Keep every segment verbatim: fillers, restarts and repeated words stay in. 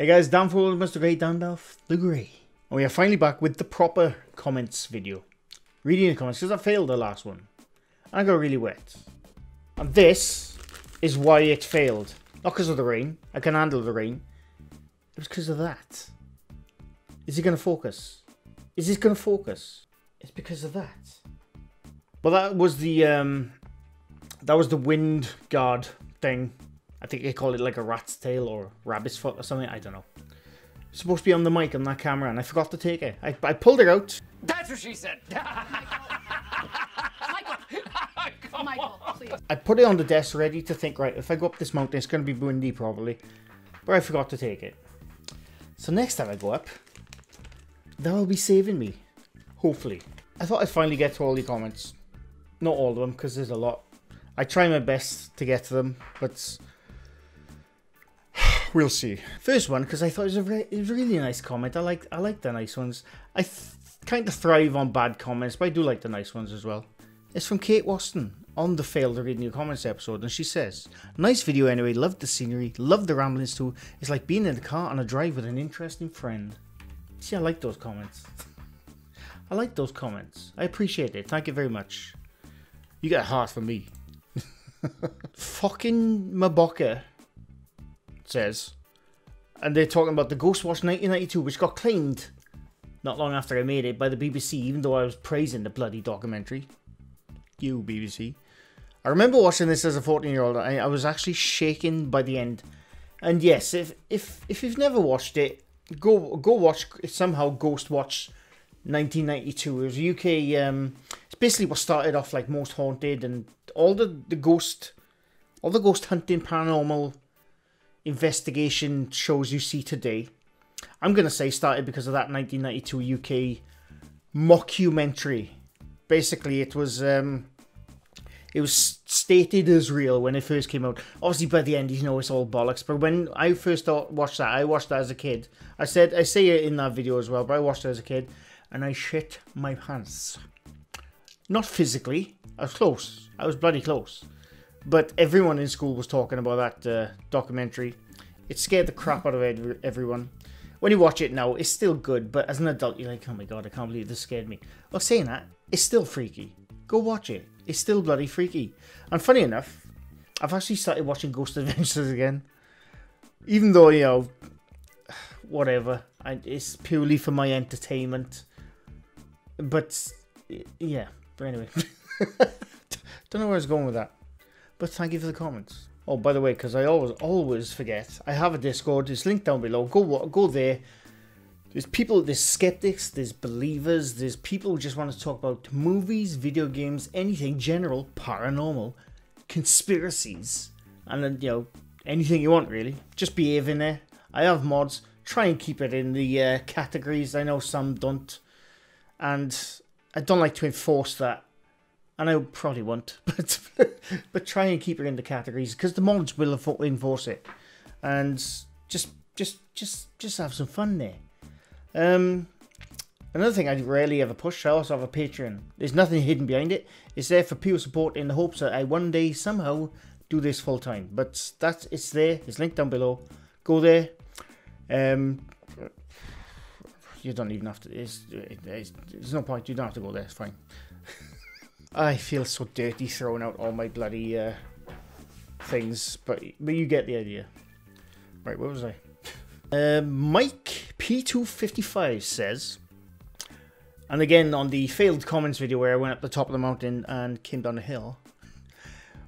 Hey guys, Dan for MrGrey, Dandalf the Grey. And we are finally back with the proper comments video. Reading the comments, because I failed the last one. I got really wet. And this is why it failed. Not because of the rain. I can handle the rain. It was because of that. Is it going to focus? Is this going to focus? It's because of that. Well, that was the, um, that was the wind guard thing. I think they call it like a rat's tail or rabbit's foot or something. I don't know. It's supposed to be on the mic on that camera and I forgot to take it. I, I pulled it out. That's what she said. Michael. Michael. Michael, please. I put it on the desk ready to think, right, if I go up this mountain, it's going to be windy probably. But I forgot to take it. So next time I go up, that'll be saving me. Hopefully. I thought I'd finally get to all the comments. Not all of them, because there's a lot. I try my best to get to them, but... we'll see. First one, because I thought it was a re it was a really nice comment. I like I like the nice ones. I th kind of thrive on bad comments, but I do like the nice ones as well. It's from Kate Waston on the Failed to Read New Comments episode, and she says, "Nice video anyway. Loved the scenery. Loved the ramblings too. It's like being in the car on a drive with an interesting friend." See, I like those comments. I like those comments. I appreciate it. Thank you very much. You get a heart from me. Fucking Maboka says, and they're talking about the Ghost Watch nineteen ninety-two, which got claimed not long after I made it by the B B C, even though I was praising the bloody documentary. You B B C. I remember watching this as a fourteen year old. I, I was actually shaken by the end. And yes, if if if you've never watched it, go go watch somehow Ghost Watch nineteen ninety-two. It was a U K. Um, it's basically what started off like Most Haunted and all the the ghost, all the ghost hunting paranormal investigation shows you see today. I'm gonna say started because of that nineteen ninety-two U K mockumentary. Basically, it was um, it was stated as real when it first came out. Obviously, by the end, you know it's all bollocks. But when I first watched that, I watched that as a kid. I said I say it in that video as well, but I watched it as a kid, and I shit my pants. Not physically. I was close. I was bloody close. But everyone in school was talking about that uh, documentary. It scared the crap out of ed everyone. When you watch it now, it's still good, but as an adult, you're like, oh my god, I can't believe this scared me. Well, saying that, it's still freaky. Go watch it. It's still bloody freaky. And funny enough, I've actually started watching Ghost Adventures again. Even though, you know, whatever. I, it's purely for my entertainment. But, yeah. But anyway. Don't know where I was going with that. But thank you for the comments. Oh, by the way, because I always, always forget, I have a Discord. It's linked down below. Go go there. There's people, there's skeptics, there's believers, there's people who just want to talk about movies, video games, anything general, paranormal, conspiracies, and then, you know, anything you want, really. Just behave in there. I have mods. Try and keep it in the uh, categories. I know some don't. And I don't like to enforce that. And I probably won't, but but try and keep it in the categories because the mods will enforce it, and just just just just have some fun there. Um, another thing I rarely ever push. I also have a Patreon. There's nothing hidden behind it. It's there for pure support in the hopes that I one day somehow do this full time. But that's it's there. It's linked down below. Go there. Um, you don't even have to. It's, it's, there's no point. You don't have to go there. It's fine. I feel so dirty throwing out all my bloody uh, things, but but you get the idea. Right, where was I? Uh, Mike P two fifty-five says, and again on the failed comments video where I went up the top of the mountain and came down the hill.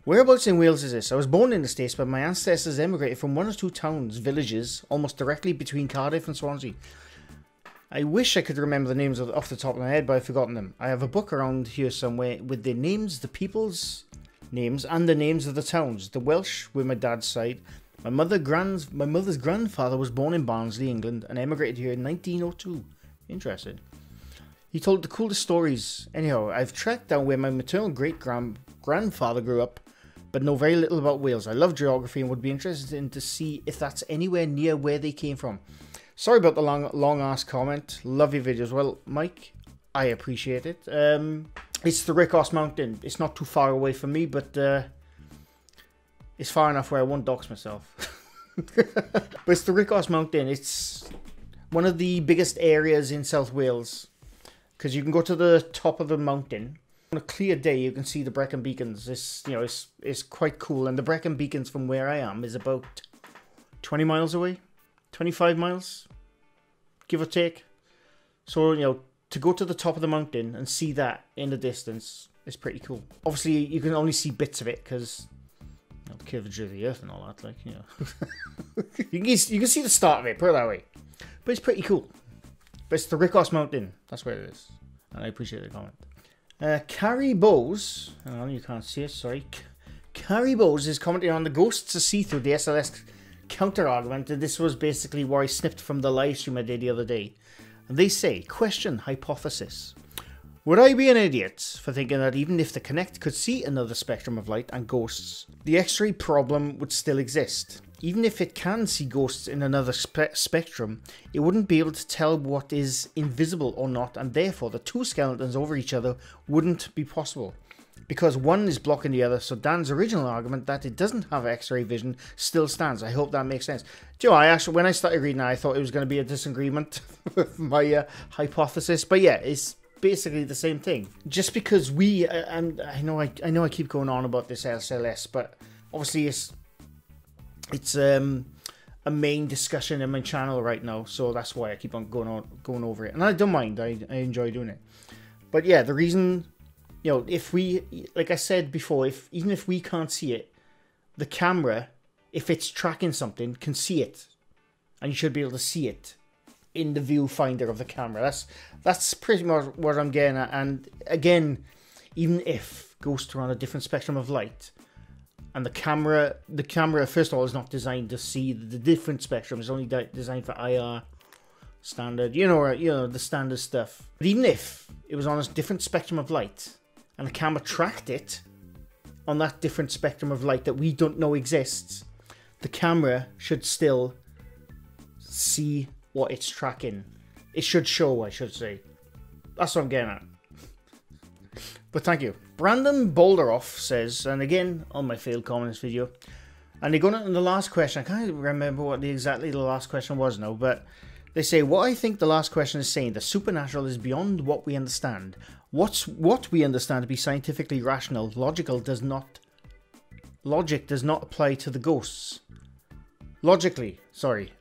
Whereabouts in Wales is this? I was born in the States, but my ancestors emigrated from one or two towns, villages, almost directly between Cardiff and Swansea. I wish I could remember the names off the top of my head, but I've forgotten them. I have a book around here somewhere with the names, the people's names, and the names of the towns. The Welsh were my dad's side. My, mother grand, my mother's grandfather was born in Barnsley, England, and emigrated here in nineteen oh two. Interesting. He told the coolest stories. Anyhow, I've tracked down where my maternal great-grandfather grew up, but know very little about Wales. I love geography and would be interested in to see if that's anywhere near where they came from. Sorry about the long, long ass comment. Love your videos. Well, Mike, I appreciate it. Um, it's the Rickoss Mountain. It's not too far away from me, but uh, it's far enough where I won't dox myself. But it's the Rickoss Mountain. It's one of the biggest areas in South Wales, because you can go to the top of the mountain. On a clear day, you can see the Brecon Beacons. It's, you know, it's, it's quite cool. And the Brecon Beacons from where I am is about twenty miles away, twenty-five miles, give or take. So, you know, to go to the top of the mountain and see that in the distance is pretty cool. Obviously, you can only see bits of it because, you know, the curvature of the earth and all that, like, you know. you, can, you can see the start of it, put it that way. But it's pretty cool. But it's the Rickoss Mountain. That's where it is. And I appreciate the comment. Uh, Carrie Bowes. Oh, you can't see it, sorry. C Carrie Bowes is commenting on the ghosts to see through the S L S counter-argument. And this was basically what I snipped from the live stream I did the other day. And they say, question hypothesis. Would I be an idiot for thinking that even if the Kinect could see another spectrum of light and ghosts, the X-ray problem would still exist? Even if it can see ghosts in another spe spectrum, it wouldn't be able to tell what is invisible or not, and therefore the two skeletons over each other wouldn't be possible, because one is blocking the other, so Dan's original argument that it doesn't have X-ray vision still stands. I hope that makes sense. Do you know, I actually, when I started reading that, I thought it was going to be a disagreement with my uh, hypothesis, but yeah, it's basically the same thing. Just because we, uh, and I know I, I know I keep going on about this S L S, but obviously it's it's um, a main discussion in my channel right now, so that's why I keep on going on going over it, and I don't mind. I, I enjoy doing it, but yeah, the reason, you know, if we, like I said before, if even if we can't see it, the camera, if it's tracking something, can see it, and you should be able to see it in the viewfinder of the camera. That's that's pretty much what I'm getting at. And again, even if ghosts are on a different spectrum of light, and the camera, the camera first of all is not designed to see the different spectrum. It's only designed for I R standard, you know, you know the standard stuff. But even if it was on a different spectrum of light, and the camera tracked it on that different spectrum of light that we don't know exists, the camera should still see what it's tracking. It should show, I should say. That's what I'm getting at. But thank you. Brandon Bolderoff says, and again, on my failed comments video, and they're going on the last question. I can't remember what the, exactly the last question was now, but they say, what I think the last question is saying, the supernatural is beyond what we understand. What's what we understand to be scientifically rational, logical does not, logic does not apply to the ghosts. Logically, sorry.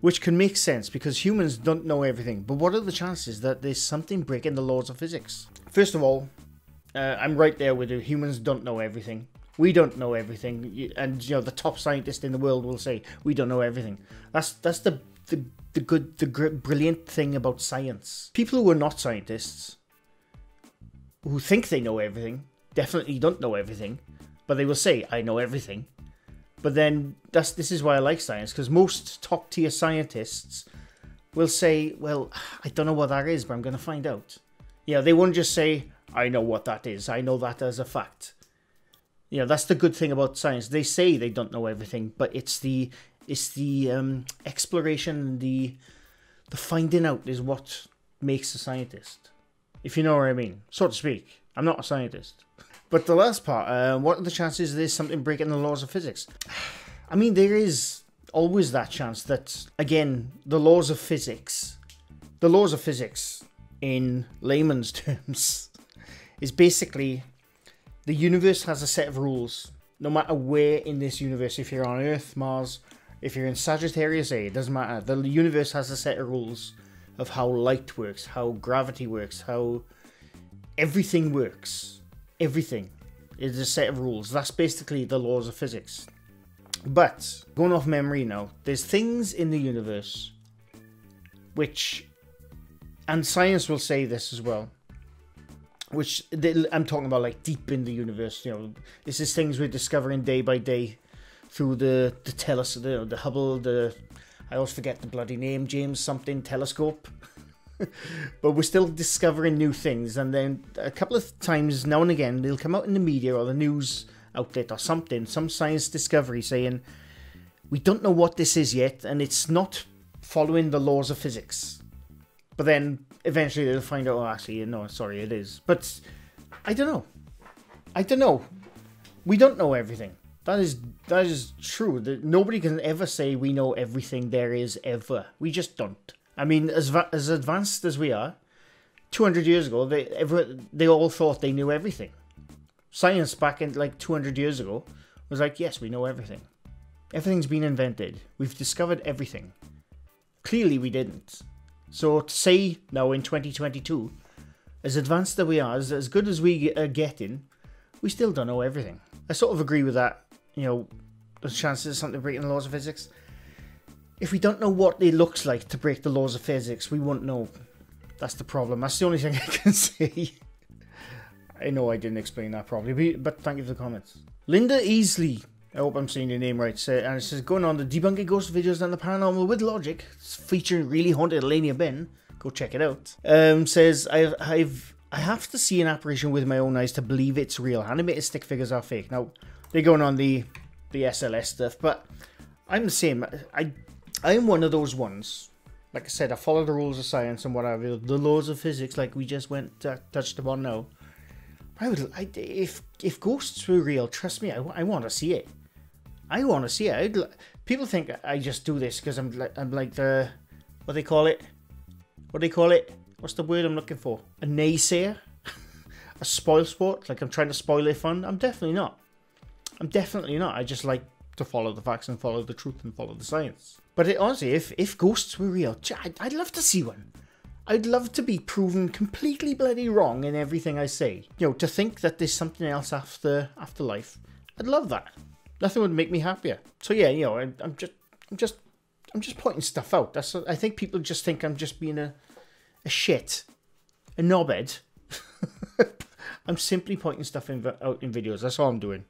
Which can make sense because humans don't know everything, but what are the chances that there's something breaking the laws of physics? First of all, uh, I'm right there with you. Humans don't know everything. We don't know everything, and you know the top scientist in the world will say we don't know everything. That's that's the the, the good the brilliant thing about science. People who are not scientists, who think they know everything, definitely don't know everything, but they will say I know everything. But then, that's, this is why I like science, because most top-tier scientists will say, well, I don't know what that is, but I'm going to find out. Yeah, they won't just say, I know what that is. I know that as a fact. Yeah, that's the good thing about science. They say they don't know everything, but it's the it's the um, exploration, the, the finding out is what makes a scientist. If you know what I mean, so to speak. I'm not a scientist. But the last part, uh, what are the chances there's something breaking the laws of physics? I mean, there is always that chance that, again, the laws of physics, the laws of physics in layman's terms, is basically the universe has a set of rules. No matter where in this universe, if you're on Earth, Mars, if you're in Sagittarius A, it doesn't matter. The universe has a set of rules of how light works, how gravity works, how everything works. Everything is a set of rules. That's basically the laws of physics. But going off memory now, there's things in the universe which, and science will say this as well, which they, I'm talking about like deep in the universe, you know, this is things we're discovering day by day through the, the telescope, the, the Hubble, the, I always forget the bloody name, James something telescope. But we're still discovering new things, and then a couple of times now and again they'll come out in the media or the news outlet or something, some science discovery saying we don't know what this is yet and it's not following the laws of physics, but then eventually they'll find out, oh actually no, sorry it is. But I don't know, I don't know, we don't know everything. That is that is true. Nobody can ever say we know everything there is ever. We just don't. I mean, as as advanced as we are, two hundred years ago, they ever they all thought they knew everything. Science back in like two hundred years ago was like, yes, we know everything. Everything's been invented. We've discovered everything. Clearly, we didn't. So to say now in twenty twenty-two, as advanced as we are, as, as good as we are getting, we still don't know everything. I sort of agree with that. You know, the chances of something breaking the laws of physics. If we don't know what it looks like to break the laws of physics, we won't know. That's the problem. That's the only thing I can say. I know I didn't explain that properly, but thank you for the comments. Linda Easley, I hope I'm saying your name right, and it says, going on the Debunking Ghost Videos and the Paranormal with Logic, featuring Really Haunted Elenia Ben, go check it out, um, says, I've, I've, I have to see an apparition with my own eyes to believe it's real. Animated stick figures are fake. Now, they're going on the the S L S stuff, but I'm the same. I I am one of those ones. Like I said, I follow the rules of science and whatever, the laws of physics, like we just went uh, touched upon now. I would, I, if if ghosts were real, trust me, I, I want to see it. I want to see it. I'd, people think I just do this because I'm like I'm like the what they call it, what they call it. What's the word I'm looking for? A naysayer, a spoilsport. Like I'm trying to spoil their fun. I'm definitely not. I'm definitely not. I just like to follow the facts and follow the truth and follow the science. But it, honestly, if, if ghosts were real, I'd, I'd love to see one. I'd love to be proven completely bloody wrong in everything I say. You know, to think that there's something else after afterlife. I'd love that. Nothing would make me happier. So yeah, you know, I, I'm just, I'm just, I'm just pointing stuff out. That's. I think people just think I'm just being a, a shit, a knobhead. I'm simply pointing stuff in, out in videos. That's all I'm doing.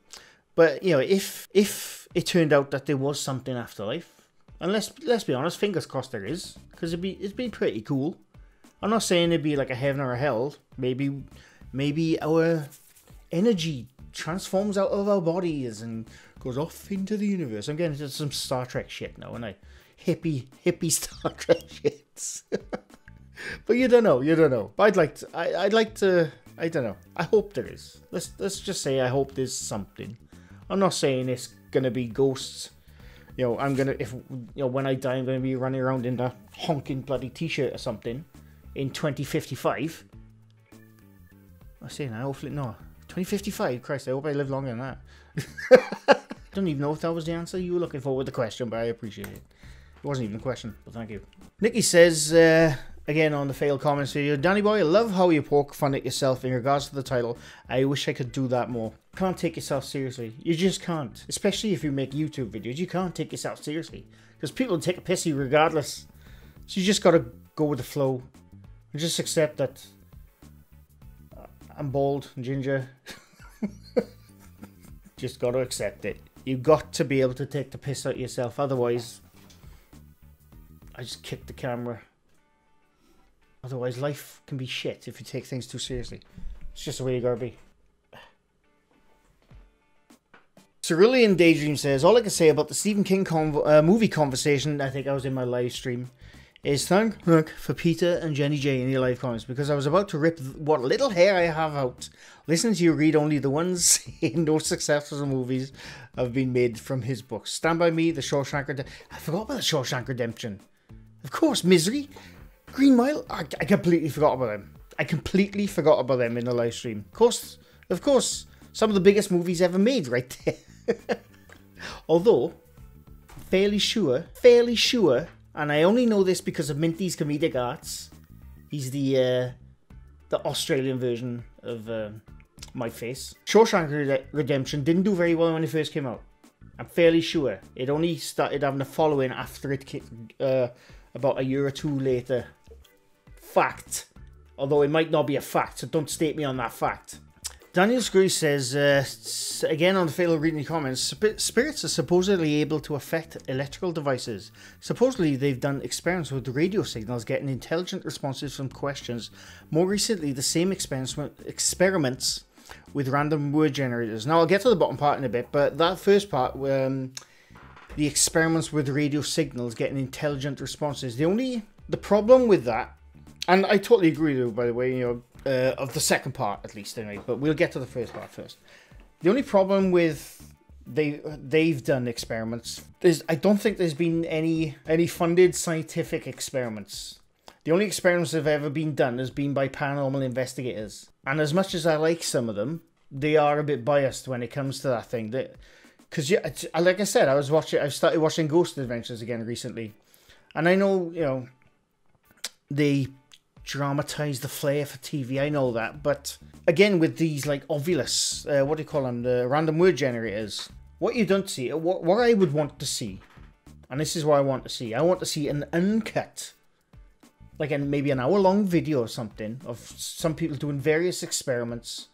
But, you know, if if it turned out that there was something afterlife, and let's, let's be honest, fingers crossed there is, because it'd be, it'd be pretty cool. I'm not saying it'd be like a heaven or a hell. Maybe maybe our energy transforms out of our bodies and goes off into the universe. I'm getting into some Star Trek shit now, and I hippie, hippie Star Trek shit. But you don't know, you don't know. But I'd like to, I, I'd like to, I don't know. I hope there is. Let's, let's just say I hope there's something. I'm not saying it's gonna be ghosts. You know, I'm gonna if you know when I die, I'm gonna be running around in a honking bloody t-shirt or something in twenty fifty-five. I'm saying I hopefully no twenty fifty-five. Christ, I hope I live longer than that. Don't even know if that was the answer you were looking for with the question, but I appreciate it. It wasn't even a question, but thank you. Nikki says uh, again on the failed comments video, Danny boy, I love how you poke fun at yourself in regards to the title. I wish I could do that more. Can't take yourself seriously. You just can't. Especially if you make YouTube videos. You can't take yourself seriously. Because people take a pissy regardless. So you just gotta go with the flow. And just accept that I'm bald and ginger. Just gotta accept it. You got to be able to take the piss out of yourself. Otherwise, I just kicked the camera. Otherwise, life can be shit if you take things too seriously. It's just the way you gotta be. Cerulean Daydream says, all I can say about the Stephen King convo uh, movie conversation, I think I was in my live stream, is thank for Peter and Jenny J in your live comments, because I was about to rip what little hair I have out. Listen to you read only the ones in no successful movies have been made from his books. Stand By Me, The Shawshank Redemption. I forgot about The Shawshank Redemption. Of course, Misery. Green Mile. I, I completely forgot about them. I completely forgot about them in the live stream. Of course, of course, some of the biggest movies ever made right there. Although, fairly sure, fairly sure, and I only know this because of Minty's Comedic Arts. He's the uh, the Australian version of uh, my face. Shawshank Redemption didn't do very well when it first came out. I'm fairly sure it only started having a following after it came, uh, about a year or two later. Fact, although it might not be a fact, so don't state me on that fact. Daniel Sgro says, uh, again on the fatal reading comments, spirits are supposedly able to affect electrical devices. Supposedly they've done experiments with radio signals, getting intelligent responses from questions. More recently, the same experiments with random word generators. Now, I'll get to the bottom part in a bit, but that first part, um, the experiments with radio signals, getting intelligent responses. The only, the problem with that, and I totally agree with you, by the way, you know, Uh, of the second part, at least, anyway. But we'll get to the first part first. The only problem with they they've done experiments. There's I don't think there's been any any funded scientific experiments. The only experiments that have ever been done has been by paranormal investigators. And as much as I like some of them, they are a bit biased when it comes to that thing. That, because yeah, like I said, I was watching. I've started watching Ghost Adventures again recently, and I know you know they dramatize the flair for T V. I know that, but again, with these like Ovilus, uh, what do you call them? The random word generators. What you don't see, what what I would want to see, and this is what I want to see. I want to see an uncut, like an, maybe an hour-long video or something of some people doing various experiments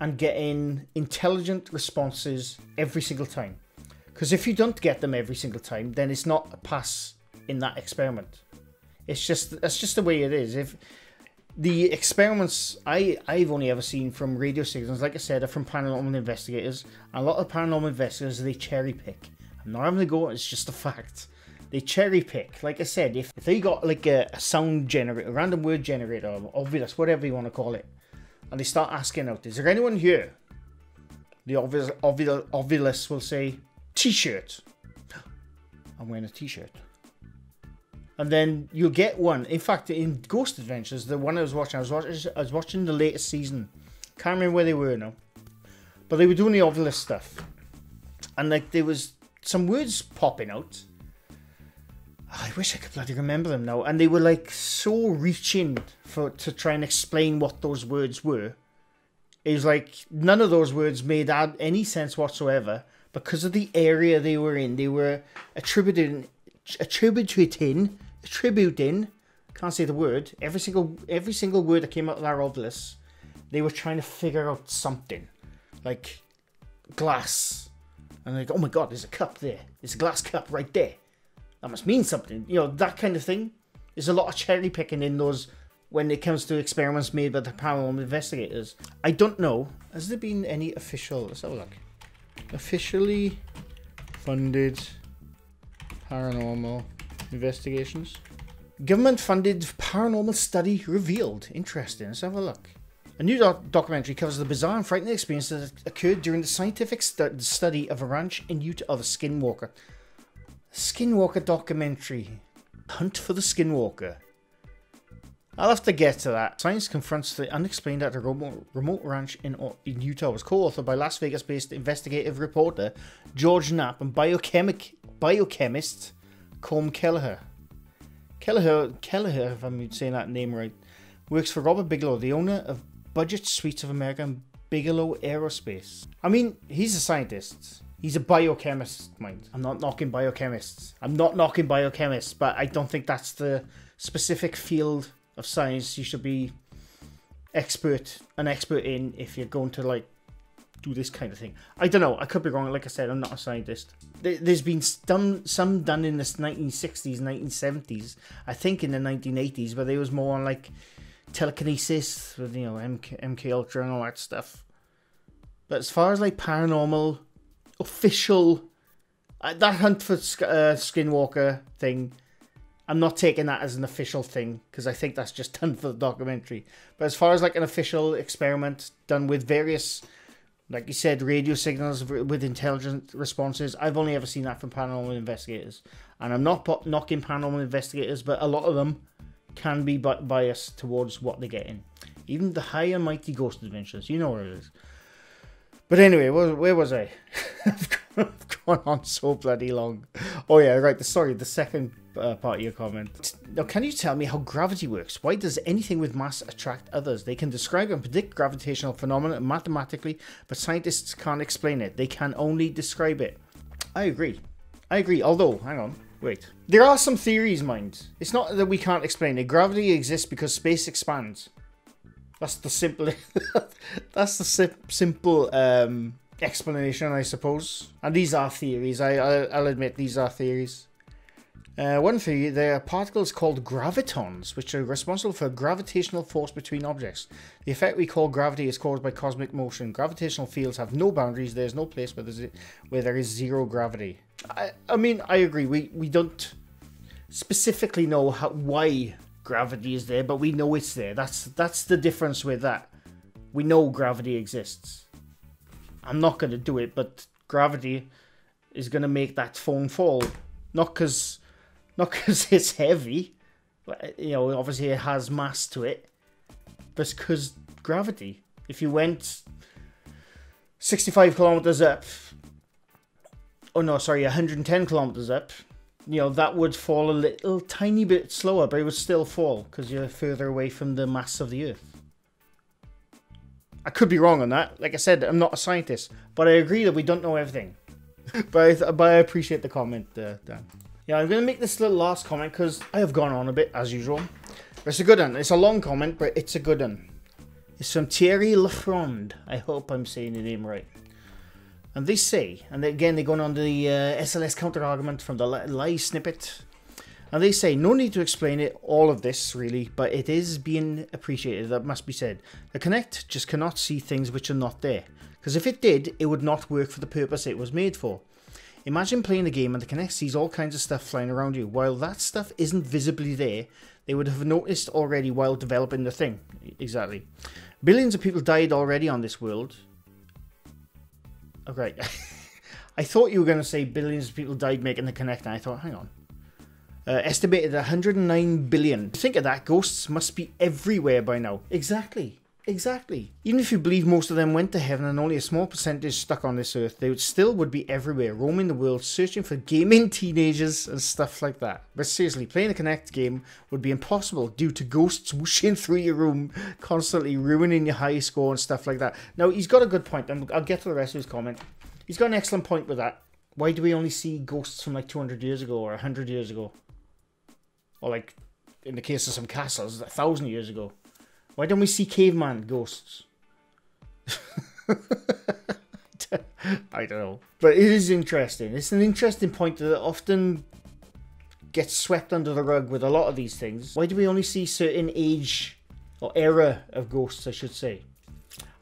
and getting intelligent responses every single time. Because if you don't get them every single time, then it's not a pass in that experiment. It's just, that's just the way it is. If the experiments I, I've only ever seen from radio signals, like I said, are from paranormal investigators. A lot of paranormal investigators, they cherry pick. I'm not having a go, it's just a fact. They cherry pick. Like I said, if, if they got like a, a sound generator, a random word generator, or obvious, whatever you want to call it, and they start asking out, is there anyone here? The obvious, obvious, obvious will say, t-shirt. I'm wearing a t-shirt. And then you'll get one. In fact, in Ghost Adventures, the one I was watching, I was watching, I was watching the latest season. Can't remember where they were now. But they were doing the obvious stuff. And like there was some words popping out. I wish I could bloody remember them now. And they were like so reaching for to try and explain what those words were. It was like none of those words made any sense whatsoever because of the area they were in. They were attributing, attributing, attributing. Can't say the word. Every single every single word that came out of that obelisk, they were trying to figure out something, like glass, and like, oh my god, there's a cup there. There's a glass cup right there. That must mean something, you know, that kind of thing. There's a lot of cherry picking in those when it comes to experiments made by the paranormal investigators. I don't know, has there been any official, let's have a look. Officially funded paranormal investigations. Government funded paranormal study revealed. Interesting, let's have a look. A new doc documentary covers the bizarre and frightening experience that occurred during the scientific stu study of a ranch in Utah of a skinwalker. Skinwalker documentary. Hunt for the Skinwalker. I'll have to get to that. Science confronts the unexplained at a remote, remote ranch in, in Utah. It was co-authored by Las Vegas-based investigative reporter George Knapp and biochemic, biochemist Colm Kelleher. Kelleher, Kelleher, if I'm saying that name right, works for Robert Bigelow, the owner of Budget Suites of America and Bigelow Aerospace. I mean, he's a scientist. He's a biochemist, mind. I'm not knocking biochemists. I'm not knocking biochemists, but I don't think that's the specific field of science you should be expert, an expert in if you're going to, like, do this kind of thing. I don't know. I could be wrong. Like I said, I'm not a scientist. There's been some, some done in the nineteen sixties, nineteen seventies, I think in the nineteen eighties, but there was more on, like, telekinesis with, you know, M K Ultra and all that stuff. But as far as, like, paranormal... official uh, that Hunt for uh, Skinwalker thing, I'm not taking that as an official thing because I think that's just done for the documentary. But as far as like an official experiment done with various, like you said, radio signals with intelligent responses, I've only ever seen that from paranormal investigators. And I'm not knocking paranormal investigators, but a lot of them can be biased towards what they get in. Even the high and mighty Ghost Adventures, you know where it is. But anyway, where was I? I've gone on so bloody long. Oh yeah, right, the, sorry, the second uh, part of your comment. Now, can you tell me how gravity works? Why does anything with mass attract others? They can describe and predict gravitational phenomena mathematically, but scientists can't explain it. They can only describe it. I agree. I agree, although, hang on, wait. There are some theories, mind. It's not that we can't explain it. Gravity exists because space expands. That's the simple, that's the sim simple um, explanation, I suppose. And these are theories. I, I, I'll admit these are theories. Uh, one theory, there are particles called gravitons, which are responsible for gravitational force between objects. The effect we call gravity is caused by cosmic motion. Gravitational fields have no boundaries. There's no place where, there's, where there is zero gravity. I, I mean, I agree. We, we don't specifically know how, why gravity is there, but we know it's there. That's that's the difference with that. We know gravity exists. I'm not going to do it, but gravity is going to make that phone fall. Not because not because it's heavy. You know, obviously it has mass to it. But it's because gravity. If you went sixty-five kilometers up, oh no, sorry, one hundred ten kilometers up, you know, that would fall a little tiny bit slower, but it would still fall because you're further away from the mass of the Earth. I could be wrong on that. Like I said, I'm not a scientist, but I agree that we don't know everything. but, I, but I appreciate the comment, uh, Dan. Yeah, I'm going to make this little last comment because I have gone on a bit, as usual. But it's a good one. It's a long comment, but it's a good one. It's from Thierry Lafronde. I hope I'm saying the name right. And they say, and again they're going on the uh, S L S counter-argument from the lie snippet. And they say, no need to explain it, all of this really, but it is being appreciated, that must be said. The Kinect just cannot see things which are not there. Because if it did, it would not work for the purpose it was made for. Imagine playing a game and the Kinect sees all kinds of stuff flying around you. While that stuff isn't visibly there, they would have noticed already while developing the thing. Exactly. Billions of people died already on this world. Okay. I thought you were going to say billions of people died making the Kinect, and I thought, hang on. Uh, estimated one hundred nine billion. Think of that, ghosts must be everywhere by now. Exactly, exactly. Even if you believe most of them went to heaven and only a small percentage stuck on this earth, they would still would be everywhere, roaming the world, searching for gaming teenagers and stuff like that. But seriously, playing a Kinect game would be impossible due to ghosts whooshing through your room, constantly ruining your high score and stuff like that. Now, he's got a good point. I'll get to the rest of his comment. He's got an excellent point with that. Why do we only see ghosts from like two hundred years ago or one hundred years ago? Or like, in the case of some castles, a thousand years ago. Why don't we see caveman ghosts? I don't know. But it is interesting. It's an interesting point that often gets swept under the rug with a lot of these things. Why do we only see certain age or era of ghosts, I should say?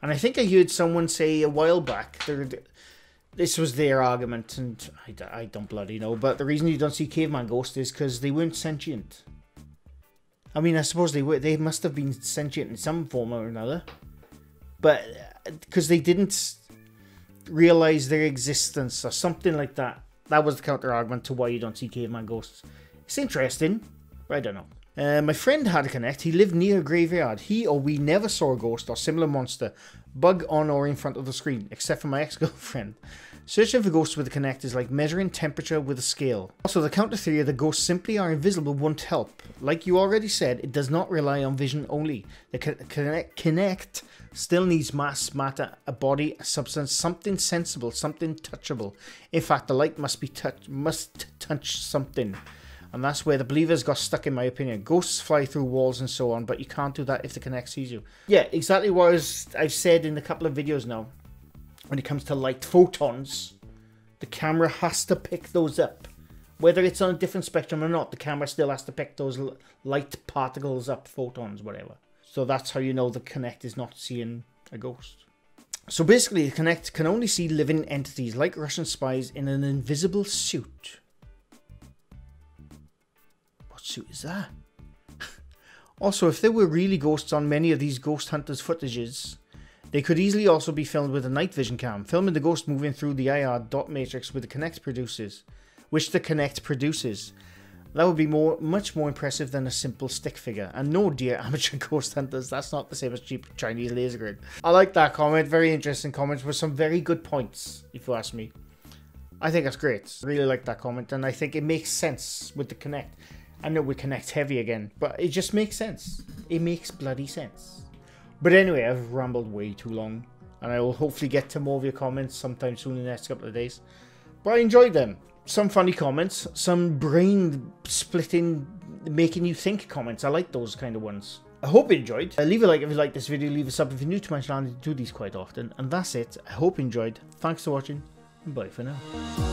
And I think I heard someone say a while back, this was their argument, and I, I don't bloody know, but the reason you don't see caveman ghosts is because they weren't sentient. I mean, I suppose they were. They must have been sentient in some form or another. But because they didn't realise their existence or something like that. That was the counter-argument to why you don't see caveman ghosts. It's interesting, but I don't know. Uh, my friend had a Kinect. He lived near a graveyard. He or we never saw a ghost or similar monster, bug on or in front of the screen, except for my ex-girlfriend. Searching for ghosts with a Kinect is like measuring temperature with a scale. Also, the counter theory that ghosts simply are invisible won't help. Like you already said, it does not rely on vision only. The Kinect still needs mass, matter, a body, a substance, something sensible, something touchable. In fact, the light must be touch, must touch something. And that's where the believers got stuck, in my opinion. Ghosts fly through walls and so on, but you can't do that if the Kinect sees you. Yeah, exactly what I've said in a couple of videos now. When it comes to light photons, the camera has to pick those up. Whether it's on a different spectrum or not, the camera still has to pick those light particles up, photons, whatever. So that's how you know the Kinect is not seeing a ghost. So basically, the Kinect can only see living entities like Russian spies in an invisible suit. Suit is that? Also, if there were really ghosts on many of these ghost hunters footages, they could easily also be filmed with a night vision cam, filming the ghost moving through the I R dot matrix with the Kinect produces, which the Kinect produces. That would be more, much more impressive than a simple stick figure. And no, dear amateur ghost hunters, that's not the same as cheap Chinese laser grid. I like that comment. Very interesting comments with some very good points, if you ask me. I think that's great. I really like that comment, and I think it makes sense with the Kinect. I know we Kinect heavy again, but it just makes sense. It makes bloody sense. But anyway, I've rambled way too long, and I will hopefully get to more of your comments sometime soon in the next couple of days. But I enjoyed them. Some funny comments, some brain-splitting, making-you-think comments. I like those kind of ones. I hope you enjoyed. Uh, leave a like if you like this video, leave a sub if you're new to my channel. I do these quite often. And that's it. I hope you enjoyed. Thanks for watching, and bye for now.